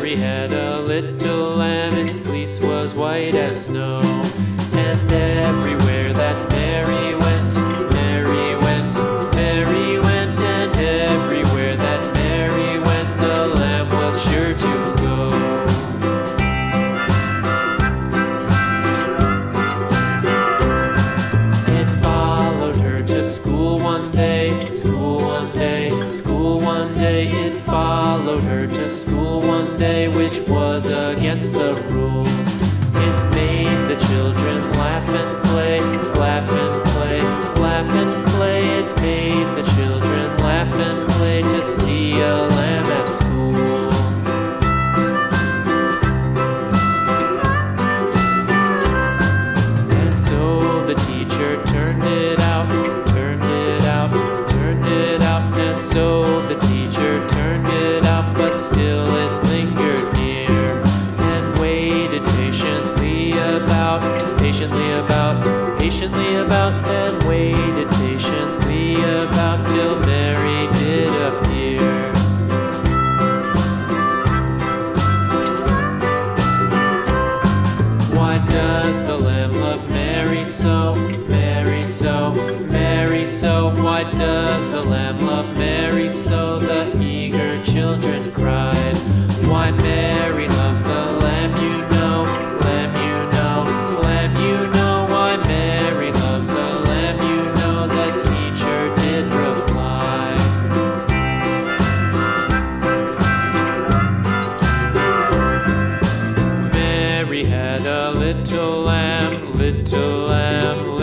Mary had a little lamb, its fleece was white as snow. And everywhere that Mary went, and everywhere that Mary went, the lamb was sure to go. It followed her to school one day, it followed her to school one day, which was against the rules. It made the children laugh and play, it made the children laugh and play to see a lamb at school. And so the teacher turned it out, and so the teacher turned it out, but still it lingered near, and waited patiently about, and waited patiently about till Mary did appear. Why does the lamb love Mary so? Why does the lamb love Mary so? The eager children cried. Why Mary loves the lamb you know. Why Mary loves the lamb you know. The teacher did reply. Mary had a little lamb.